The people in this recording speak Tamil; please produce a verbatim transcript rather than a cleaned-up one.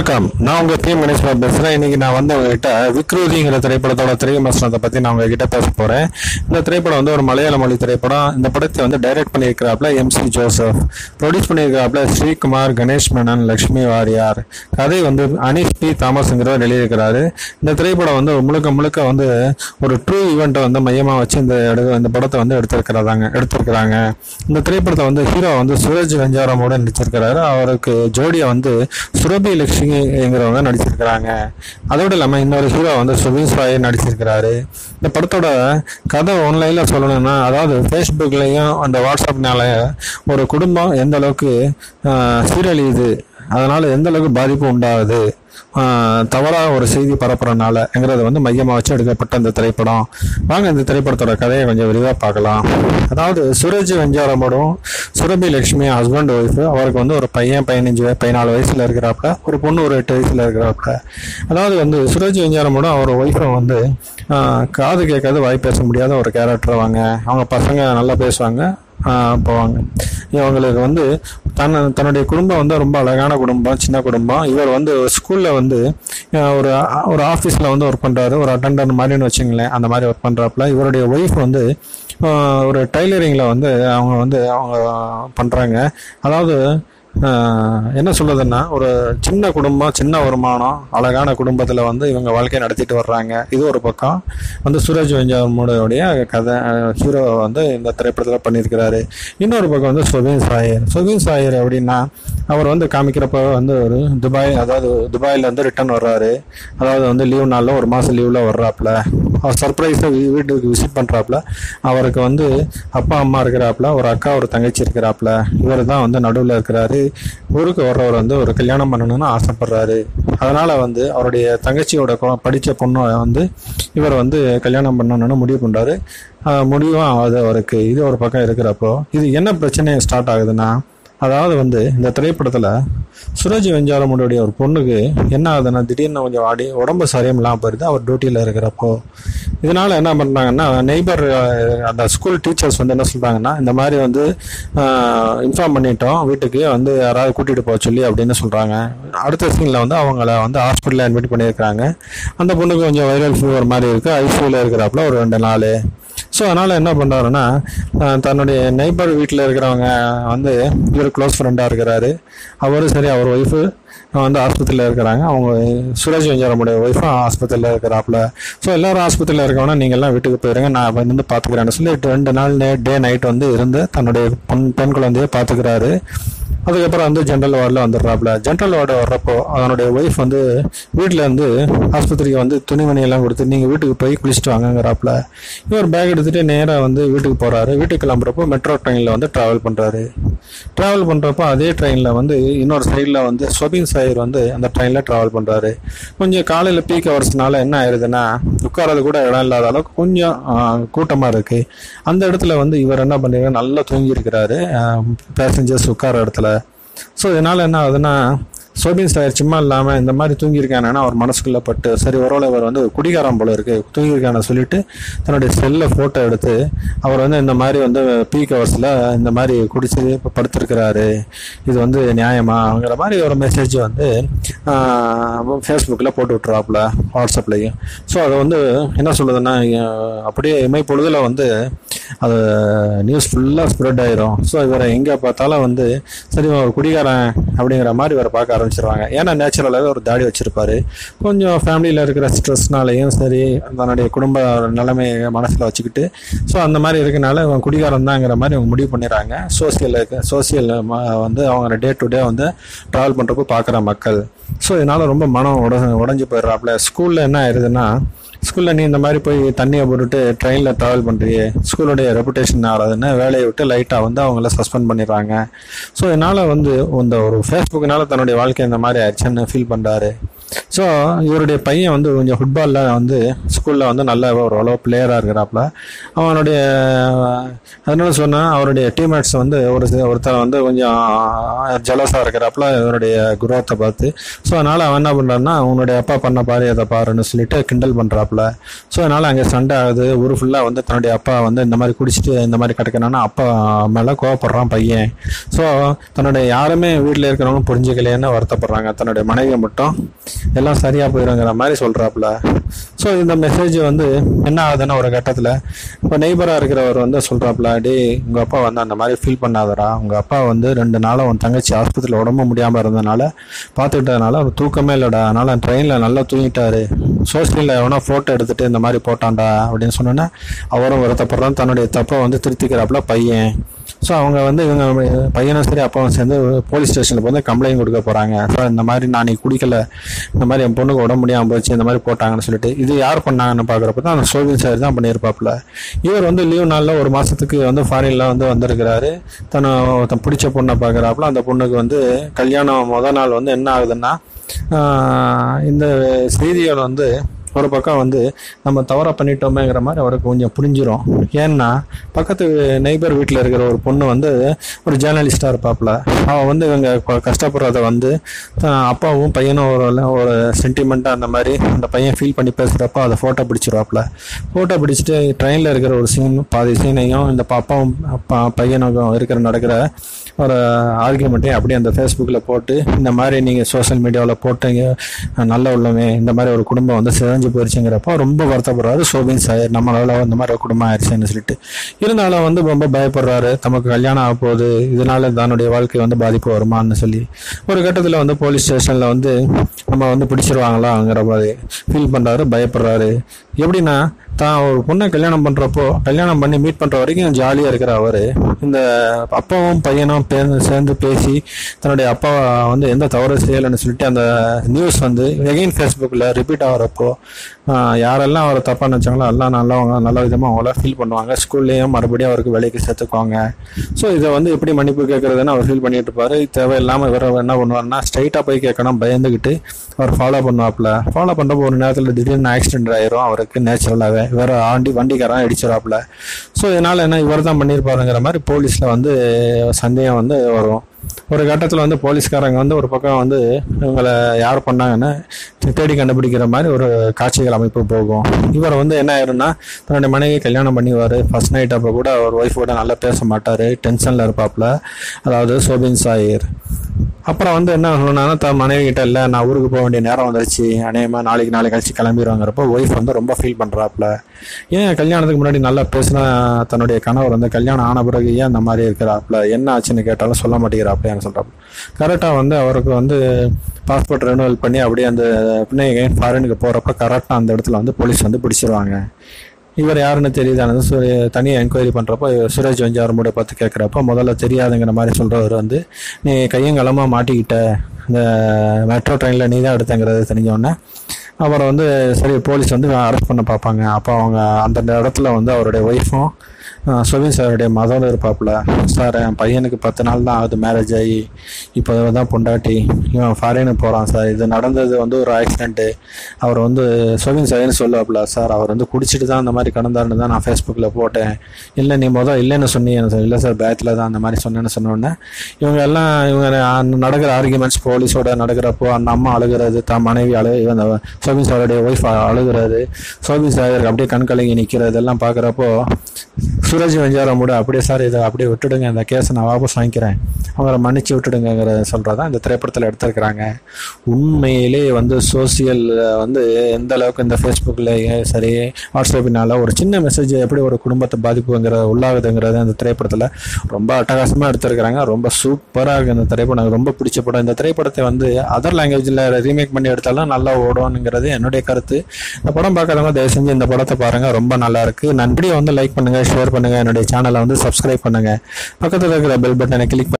வெல்கம். நான் உங்க டீம் மேனேஜ்மெண்ட் பேசுகிறேன். இன்னைக்கு நான் வந்து உங்ககிட்ட விக்ரூதிங்கிற திரைப்படத்தோட திரைவிமர்சனத்தை பற்றி நான் உங்ககிட்ட பேச போகிறேன். இந்த திரைப்படம் வந்து ஒரு மலையாள மொழி திரைப்படம். இந்த படத்தை வந்து டைரக்ட் பண்ணியிருக்கிறாப்புல எம்சி ஜோசப், ப்ரொடியூஸ் பண்ணியிருக்கிறாப்புல ஸ்ரீகுமார், கணேஷ் மேனன், லக்ஷ்மி வாரியார். கதை வந்து அனீஷ் பி தாமஸ்ங்கிறவர் எழுதியிருக்கிறாரு. இந்த திரைப்படம் வந்து முழுக்க முழுக்க வந்து ஒரு ட்ரூ ஈவெண்ட்டை வந்து மையமாக வச்சு இந்த இந்த படத்தை வந்து எடுத்திருக்கிறதாங்க எடுத்திருக்கிறாங்க இந்த திரைப்படத்தை வந்து ஹீரோ வந்து சூரஜ் வெஞ்சாரமூடு நடிச்சிருக்கிறாரு. அவருக்கு ஜோடியை வந்து சுரபி லட்சுமிங்கிறவங்க நடிச்சிருக்கிறாங்க. அதோடு இல்லாமல் இன்னொரு ஹீரோ வந்து சோபின் ஷாயர் நடிச்சிருக்கிறாரு. இந்த படத்தோட கதை ஆன்லைனில் சொல்லணும்னா, அதாவது ஃபேஸ்புக்லேயும் அந்த வாட்ஸ்அப்னால ஒரு குடும்பம் எந்த அளவுக்கு சீரழியுது, அதனால் எந்த அளவுக்கு பாதிப்பு உண்டாகுது, தவறாக ஒரு செய்தி பரப்புறனாலங்கிறத வந்து மையமாக வச்சு எடுக்கப்பட்ட இந்த திரைப்படம். வாங்க இந்த திரைப்படத்தோட கதையை கொஞ்சம் விரிவாக பார்க்கலாம். அதாவது சூரஜ் வெஞ்சாரமூடும் சுரபி லட்சுமி ஹஸ்பண்ட் ஒய்ஃபு. அவருக்கு வந்து ஒரு பையன் பதினஞ்சு பதினாலு வயசில் இருக்கிறாப்புல, ஒரு பொண்ணு ஒரு எட்டு வயசில் இருக்கிறாப்புல. அதாவது வந்து சூரஜ் வெஞ்சாரமூடும் அவர் ஒய்ஃபை வந்து காது கேட்காது வாய் பேச முடியாத ஒரு கேரக்டர். வாங்க அவங்க பசங்க நல்லா பேசுவாங்க போவாங்க. இவங்களுக்கு வந்து தன் தன்னுடைய குடும்பம் வந்து ரொம்ப அழகான குடும்பம், சின்ன குடும்பம். இவர் வந்து ஸ்கூலில் வந்து ஒரு ஒரு ஆஃபீஸில் வந்து ஒர்க் பண்ணுறாரு, ஒரு அட்டெண்டன்ட் மாதிரின்னு வச்சுங்களேன், அந்த மாதிரி ஒர்க் பண்ணுறாப்புல. இவருடைய ஒய்ஃப் வந்து ஒரு டைலரிங்கில் வந்து அவங்க வந்து அவங்க பண்ணுறாங்க. அதாவது என்ன சொல்லுதுன்னா, ஒரு சின்ன குடும்பம், சின்ன வருமானம், அழகான குடும்பத்தில் வந்து இவங்க வாழ்க்கையை நடத்திட்டு வர்றாங்க. இது ஒரு பக்கம் வந்து சூரஜ் வெஞ்சாரமூடுடைய கதை ஹீரோ வந்து இந்த திரைப்படத்தில் பண்ணியிருக்கிறாரு. இன்னொரு பக்கம் வந்து சோபின் ஷாயர். சோபின் ஷாயர் அப்படின்னா அவர் வந்து காமிக்கிறப்ப வந்து ஒரு துபாய், அதாவது துபாயில் வந்து ரிட்டர்ன் வர்றாரு. அதாவது வந்து லீவ் நாளில் ஒரு மாதம் லீவில் வர்றாப்புல, அவர் சர்ப்ரைஸாக வீட்டுக்கு விசிட் பண்ணுறாப்புல. அவருக்கு வந்து அப்பா அம்மா இருக்கிறாப்புல, ஒரு அக்கா ஒரு தங்கச்சி இருக்கிறாப்புல. இவர் தான் வந்து நடுவில் இருக்கிறாரு. ஊருக்கு வர்றவர் வந்து ஒரு கல்யாணம் பண்ணணும்னு ஆசைப்படுறாரு. அதனால் வந்து அவருடைய தங்கச்சியோட படித்த பொண்ணை வந்து இவர் வந்து கல்யாணம் பண்ணணும்னு முடிவு பண்ணுறாரு. முடிவும் ஆகுது அவருக்கு. இது ஒரு பக்கம் இருக்கிறப்போ இது என்ன பிரச்சனை ஸ்டார்ட் ஆகுதுன்னா, அதாவது வந்து இந்த திரைப்படத்தில் சூரஜ் வெஞ்சாரமூடுடைய ஒரு பொண்ணுக்கு என்ன ஆகுதுன்னா, திடீர்னு கொஞ்சம் ஆடி உடம்பு சரியில்லாமல் போயிடுது அவர் டியூட்டியில் இருக்கிறப்போ. இதனால் என்ன பண்ணுறாங்கன்னா, நெய்பர் அந்த ஸ்கூல் டீச்சர்ஸ் வந்து என்ன சொல்கிறாங்கன்னா, இந்த மாதிரி வந்து இன்ஃபார்ம் பண்ணிட்டோம், வீட்டுக்கு வந்து யாராவது கூட்டிகிட்டு போக சொல்லி அப்படின்னு சொல்கிறாங்க. அடுத்த சீனில் வந்து அவங்கள வந்து ஹாஸ்பிட்டலில் அட்மிட் பண்ணியிருக்கிறாங்க. அந்த பொண்ணுக்கு கொஞ்சம் வைரல் ஃபீவர் மாதிரி இருக்குது. ஐசியூவில் இருக்கிறப்பல ஒரு ரெண்டு நாள். ஸோ அதனால் என்ன பண்ணுறாருன்னா, தன்னுடைய நெய்பர் வீட்டில் இருக்கிறவங்க வந்து இவர் க்ளோஸ் ஃப்ரெண்டாக இருக்கிறாரு. அவரும் சரி, அவர் ஒய்ஃபு வந்து ஆஸ்பத்திரியில் இருக்கிறாங்க. அவங்க சூரஜ் வெஞ்சாரமூடு ஒய்ஃபும் ஆஸ்பத்திரியில் இருக்கிறாப்புல. ஸோ எல்லோரும் ஆஸ்பத்திரியில் இருக்கவனா நீங்கள்லாம் வீட்டுக்கு போயிருங்க, நான் வந்து பார்த்துக்கிறேன்னு சொல்லி ரெண்டு நாள் டே நைட் வந்து இருந்து தன்னுடைய பொன் பெண் குழந்தையை பார்த்துக்கிறாரு. அதுக்கப்புறம் வந்து ஜென்ரல் வார்டில் வந்துடுறாப்புல. ஜென்ரல் வார்டு வர்றப்போ அதனுடைய ஒய்ஃப் வந்து வீட்டிலேருந்து ஆஸ்பத்திரிக்கு வந்து துணிமணியெல்லாம் கொடுத்து நீங்கள் வீட்டுக்கு போய் குளிச்சுட்டு வாங்கங்கிறாப்புல. இவர் பேக் எடுத்துகிட்டு நேராக வந்து வீட்டுக்கு போகிறாரு. வீட்டுக்கு கிளம்புறப்போ மெட்ரோ ட்ரெயினில் வந்து ட்ராவல் பண்ணுறாரு. ட்ராவல் பண்ணுறப்போ அதே ட்ரெயினில் வந்து இன்னொரு சைடில் வந்து சோபின் ஷாயர் வந்து அந்த ட்ரெயினில் ட்ராவல் பண்ணுறாரு. கொஞ்சம் காலையில் பீக் ஹவர்ஸ்னால என்ன ஆயிடுதுன்னா, உட்காரது கூட இடம் இல்லாத அளவுக்கு கொஞ்சம் கூட்டமாக இருக்குது. அந்த இடத்துல வந்து இவர் என்ன பண்ணுறாரு, நல்லா தூங்கியிருக்கிறாரு பேசஞ்சர்ஸ் உட்கார இடத்துல. ஸோ இதனால் என்ன ஆகுதுன்னா, சோபின் ஷாயர் சும்மா இல்லாமல் இந்த மாதிரி தூங்கியிருக்கானேன்னா அவர் மனசுக்குள்ளே பட்டு, சரி ஒருவேளை அவர் வந்து குடிகாரம் போல இருக்குது தூங்கியிருக்கான சொல்லிட்டு தன்னுடைய செல்லை ஃபோட்டோ எடுத்து அவர் வந்து இந்த மாதிரி வந்து பீக் ஹவர்ஸில் இந்த மாதிரி குடிச்சு இப்போ படுத்திருக்கிறாரு, இது வந்து நியாயமாங்கிற மாதிரி ஒரு மெசேஜ் வந்து ஃபேஸ்புக்கில் போட்டு விட்டுறாப்புல, வாட்ஸ்அப்லேயும். ஸோ அதை வந்து என்ன சொல்லுதுன்னா, அப்படியே இமைப்பொழுதில் வந்து அது நியூஸ் ஃபுல்லாக ஸ்ப்ரெட் ஆயிரும். ஸோ இவரை எங்கே பார்த்தாலும் வந்து சரி ஒரு குடிகாரன் அப்படிங்கிற மாதிரி இவரை பார்க்க ஆரம்பிச்சிருவாங்க. ஏன்னா நேச்சுரலாகவே ஒரு தாடி வச்சுருப்பாரு. கொஞ்சம் ஃபேமிலியில் இருக்கிற ஸ்ட்ரெஸ்னாலையும் சரி தன்னுடைய குடும்ப நிலைமையை மனசில் வச்சுக்கிட்டு, ஸோ அந்த மாதிரி இருக்கனால இவங்க குடிகாரம் தான்ங்கிற மாதிரி அவங்க முடிவு பண்ணிடுறாங்க. சோசியலில் இருக்க சோசியல் வந்து அவங்க டே டு டே வந்து ட்ராவல் பண்ணுறப்போ பார்க்குற மக்கள். ஸோ இதனால் ரொம்ப மனம் உட உடஞ்சி போயிடுறாப்புல. ஸ்கூலில் என்ன ஆயிடுதுன்னா, ஸ்கூலில் நீ இந்த மாதிரி போய் தண்ணியை போட்டுட்டு ட்ரெயினில் ட்ராவல் பண்ணுறியே ஸ்கூலுடைய ரெப்புடேஷன் ஆகாதுன்னு வேலையை விட்டு லைட்டாக வந்து அவங்கள சஸ்பெண்ட் பண்ணிடுறாங்க. ஸோ இதனால் வந்து இந்த ஒரு ஃபேஸ்புக்குனால தன்னுடைய வாழ்க்கை இந்த மாதிரி ஆயிடுச்சுன்னு ஃபீல் பண்ணுறாரு. ஸோ இவருடைய பையன் வந்து கொஞ்சம் ஃபுட்பாலில் வந்து ஸ்கூலில் வந்து நல்ல ஒரு அளவு பிளேயராக இருக்கிறாப்புல. அவனுடைய அதனால சொன்னால் அவருடைய டீம்மேட்ஸ் வந்து ஒரு ஒருத்தர் வந்து கொஞ்சம் ஜலோஸாக இருக்கிறாப்புல இவருடைய குரோத்தை பார்த்து. ஸோ அதனால் அவன் என்ன பண்ணுறான்னா அவனுடைய அப்பா பண்ண பாரு அதை பாருன்னு சொல்லிட்டு கிண்டல் பண்ணுறாப்புல. ஸோ அதனால் அங்கே சண்டை ஆகுது. ஊர் ஃபுல்லாக வந்து தன்னுடைய அப்பா வந்து இந்த மாதிரி குடிச்சிட்டு இந்த மாதிரி கிடக்கணும்னா அப்பா மேலே கோவப்படுறான் பையன். ஸோ தன்னுடைய யாருமே வீட்டில் இருக்கிறவங்க புரிஞ்சுக்கலையேன்னு வருத்தப்படுறாங்க. தன்னுடைய மனைவி மட்டும் எல்லாம் சரியாக போயிடுங்கிற மாதிரி சொல்கிறாப்புல. ஸோ இந்த மெசேஜ் வந்து என்ன ஆகுதுன்னா ஒரு கட்டத்தில் இப்போ நெய்பராக இருக்கிறவர் வந்து சொல்கிறாப்புல, டே உங்கள் அப்பா வந்து அந்த மாதிரி ஃபீல் பண்ணாதரா, உங்கள் அப்பா வந்து ரெண்டு நாளாக உன் தங்கச்சி ஆஸ்பத்திரியில் உடம்பு முடியாமல் இருந்ததுனால பார்த்துக்கிட்டதுனால அவர் தூக்கமே இல்லைடா, அதனால் ட்ரெயினில் நல்லா தூங்கிட்டாரு, சோசியலில் எவனா ஃபோட்டோ எடுத்துகிட்டு இந்த மாதிரி போட்டான்டா அப்படின்னு சொன்னோன்னா அவரும் வருத்தப்படுறான். தன்னுடைய தப்பை வந்து திருத்திக்கிறாப்புல பையன். ஸோ அவங்க வந்து இவங்க பையனும் சரி அப்பாவும் சேர்ந்து போலீஸ் ஸ்டேஷனில் வந்து கம்ப்ளைண்ட் கொடுக்க போகிறாங்க. ஸோ இந்த மாதிரி நான் நீ குடிக்கல, இந்த மாதிரி என் பொண்ணுக்கு உடம்பு முடியாமல் போச்சு, இந்த மாதிரி போட்டாங்கன்னு சொல்லிட்டு. இது யார் பண்ணாங்கன்னு பார்க்குறப்ப தான் அந்த சோபின் சார் தான் பண்ணியிருப்பாப்புல. இவர் வந்து லீவ் நாளில் ஒரு மாதத்துக்கு வந்து ஃபாரினில் வந்து வந்திருக்கிறாரு. தன் தன் பிடிச்ச பொண்ணை பார்க்குறாப்புல. அந்த பொண்ணுக்கு வந்து கல்யாணம் முதல் நாள் வந்து என்ன ஆகுதுன்னா இந்த செய்தியோட வந்து ஒரு பக்கம் வந்து நம்ம தவறாக பண்ணிட்டோமேங்கிற மாதிரி அவருக்கு கொஞ்சம் புரிஞ்சிடும். ஏன்னா பக்கத்து நெய்பர் வீட்டில் இருக்கிற ஒரு பொண்ணு வந்து ஒரு ஜேர்னலிஸ்டாக இருப்பாப்புல. அவன் வந்து இவங்க கஷ்டப்படுறத வந்து அப்பாவும் பையனும் ஒரு ஒரு சென்டிமெண்ட்டாக அந்த மாதிரி அந்த பையன் ஃபீல் பண்ணி பேசுகிறப்ப அதை ஃபோட்டோ பிடிச்சிருவாப்புல. ஃபோட்டோ பிடிச்சிட்டு ட்ரெயினில் இருக்கிற ஒரு சீன் பாதி சீனையும் இந்த அப்பாவும் பையனுக்கும் இருக்கிற நடக்கிற ஒரு ஆர்கியூமெண்ட்டையும் அப்படியே அந்த ஃபேஸ்புக்கில் போட்டு இந்த மாதிரி நீங்கள் சோஷியல் மீடியாவில் போட்டீங்க நல்ல உள்ளமே, இந்த மாதிரி ஒரு குடும்பம் வந்து சிதஞ்சு போயிடுச்சுங்கிறப்ப ரொம்ப வருத்தப்படுறாரு சோபின் சாயர். நம்மளால இந்த மாதிரி ஒரு குடும்பம் ஆயிடுச்சுன்னு சொல்லிட்டு இருந்தாலும் வந்து ரொம்ப பயப்படுறாரு. தமக்கு கல்யாணம் ஆக போகுது, இதனால தன்னுடைய வாழ்க்கை வந்து பாதிப்பு வருமானு சொல்லி ஒரு கட்டத்தில் வந்து போலீஸ் ஸ்டேஷனில் வந்து நம்ம வந்து பிடிச்சிருவாங்களாங்கிற மாதிரி ஃபீல் பண்ணுறாரு, பயப்படுறாரு. எப்படின்னா தான் ஒரு பொண்ணை கல்யாணம் பண்ணுறப்போ கல்யாணம் பண்ணி மீட் பண்ணுற வரைக்கும் ஜாலியாக இருக்கிற அவர் இந்த அப்பாவும் பையனும் சேர்ந்து பேசி தன்னுடைய அப்பா வந்து எந்த தவறு செய்யலைன்னு சொல்லிட்டு அந்த நியூஸ் வந்து எகைன் ஃபேஸ்புக்கில் ரிப்பீட் ஆகிறப்போ யாரெல்லாம் அவரை தப்பாக நினச்சாங்களோ எல்லாம் நல்லா நல்ல விதமாக அவங்கள ஃபீல் பண்ணுவாங்க. ஸ்கூல்லேயும் மறுபடியும் அவருக்கு வேலைக்கு சேர்த்துக்குவாங்க. ஸோ இதை வந்து எப்படி மன்னிப்பு கேட்குறதுன்னு அவர் ஃபீல் பண்ணிட்டு இருப்பார். தேவையில்லாமல் வேறு என்ன பண்ணுவார்னா ஸ்ட்ரைட்டாக போய் கேட்கணும் பயந்துக்கிட்டு அவர் ஃபாலோ பண்ணுவாப்பில். ஃபாலோ பண்ணுறப்போ ஒரு நேரத்தில் திடீர்னு ஆக்சிடென்ட் ஆயிரும் அவருக்கு நேச்சுரலாகவே. வேற ஆண்டி வண்டிக்காரன் அடிச்சிடாப்புல. ஸோ இதனால என்ன இவர் தான் பண்ணியிருப்பாருங்கிற மாதிரி போலீஸ்ல வந்து சந்தேகம் வந்து வரும். ஒரு கட்டத்தில் வந்து போலீஸ்காரங்க வந்து ஒரு பக்கம் வந்து இவங்களை யார் பண்ணாங்கன்னு தேடி கண்டுபிடிக்கிற மாதிரி ஒரு காட்சிகள் அமைப்பு போகும். இவர் வந்து என்ன ஆயிரும்னா தன்னுடைய மனைவி கல்யாணம் பண்ணிவார். ஃபர்ஸ்ட் நைட் அப்போ கூட அவர் ஒய்ஃபோட நல்லா பேச மாட்டார், டென்ஷனில் இருப்பாப்புல, அதாவது சோபின் சாயர். அப்புறம் வந்து என்ன ஆகணும்னா தன் மனைவி கிட்ட இல்லை நான் ஊருக்கு போக வேண்டிய நேரம் வந்துருச்சு, அநேகமாக நாளைக்கு நாளைக்கு கழிச்சு கிளம்பிடுவாங்கிறப்போ ஒய்ஃப் வந்து ரொம்ப ஃபீல் பண்ணுறாப்புல. ஏன் கல்யாணத்துக்கு முன்னாடி நல்லா பேசினா தன்னுடைய கணவர் வந்து கல்யாணம் ஆன பிறகு ஏன் அந்த மாதிரி இருக்கிறாப்புல, என்ன ஆச்சுன்னு கேட்டாலும் சொல்ல மாட்டேங்கிறாப்புல அப்படின்னு சொல்கிறாங்க. கரெக்டாக வந்து அவருக்கு வந்து பாஸ்போர்ட் ரெனுவல் பண்ணி அப்படியே அந்த பின்ன ஃபாரினுக்கு போகிறப்ப கரெக்டாக அந்த இடத்துல வந்து போலீஸ் வந்து பிடிச்சிருவாங்க. இவர் யாருன்னு தெரியுதானது சு தனியாக என்கொயரி பண்ணுறப்போ சுரேஜ் வெஞ்சாரமூடு பார்த்து கேட்குறப்ப முதல்ல தெரியாதுங்கிற மாதிரி சொல்கிறவர் வந்து நீ கையங்கலமாக மாட்டிக்கிட்ட, இந்த மெட்ரோ ட்ரெயினில் நீ தான் எடுத்தங்கிறது தெரிஞ்சோடனே அப்புறம் வந்து சரி போலீஸ் வந்து அரெஸ்ட் பண்ண பார்ப்பாங்க. அப்போ அவங்க அந்த இடத்துல வந்து அவருடைய ஒய்ஃபும் சோபின் சாருடைய மதம் இருப்பாப்புல. சார் என் பையனுக்கு பத்து நாள் தான் ஆகுது மேரேஜ் ஆகி, இப்போ தான் பொண்டாட்டி, இவன் ஃபாரினுக்கு போகிறான் சார், இது நடந்தது வந்து ஒரு ஆக்சிடென்ட்டு, அவர் வந்து சோபின் சார்னு சொல்லுவாப்புல. சார் அவர் வந்து குடிச்சிட்டு தான் அந்த மாதிரி கடந்தாருன்னு தான் நான் ஃபேஸ்புக்கில் போட்டேன், இல்லை நீ மொதல் இல்லைன்னு சொன்னீங்கன்னு சொல்லி, இல்லை சார் பேத்தில் தான் அந்த மாதிரி சொன்னேன்னு சொன்னோடனே இவங்க எல்லாம் இவங்க நடக்கிற ஆர்கியூமெண்ட்ஸ் போலீஸோட நடக்கிறப்போ அந்த அம்மா அழுகிறது, தான் மனைவி அழு இவன் சோபின் சாருடைய ஒய்ஃப் அழுகிறது, சோபின் சார் அப்படியே கண்கலங்கி நிற்கிறது எல்லாம் பார்க்குறப்போ சுரேஜ் வெஞ்சாரமூடு அப்படியே சார் இதை அப்படியே விட்டுடுங்க, இந்த கேஸை நான் வாபஸ் வாங்கிக்கிறேன், அவரை மன்னிச்சு விட்டுடுங்கிற சொல்கிறதான் இந்த திரைப்படத்தில் எடுத்துருக்கிறாங்க. உண்மையிலே வந்து சோசியல் வந்து எந்த அளவுக்கு இந்த ஃபேஸ்புக்கில் சரி வாட்ஸ்அப்பினால் ஒரு சின்ன மெசேஜ் எப்படி ஒரு குடும்பத்தை பாதிப்புங்கிற உள்ளாகுதுங்கிறது அந்த திரைப்படத்தில் ரொம்ப அட்டகாசமாக எடுத்துருக்கிறாங்க. ரொம்ப சூப்பராக இருக்குது இந்த திரைப்படம், எனக்கு ரொம்ப பிடிச்ச படம். இந்த திரைப்படத்தை வந்து அதர் லாங்குவேஜில் ரீமேக் பண்ணி எடுத்தாலும் நல்லா ஓடும்ங்கிறது என்னுடைய கருத்து. இந்த படம் பார்க்குறவங்க தயவு செஞ்சு இந்த படத்தை பாருங்கள், ரொம்ப நல்லாயிருக்கு. நன்றியை வந்து லைக் பண்ணுங்கள், ஷேர் பண்ணுங்க, என்னுடைய சேனலை வந்து சப்ஸ்கிரைப் பண்ணுங்க, பக்கத்தில் இருக்கிற பெல் பட்டனை கிளிக்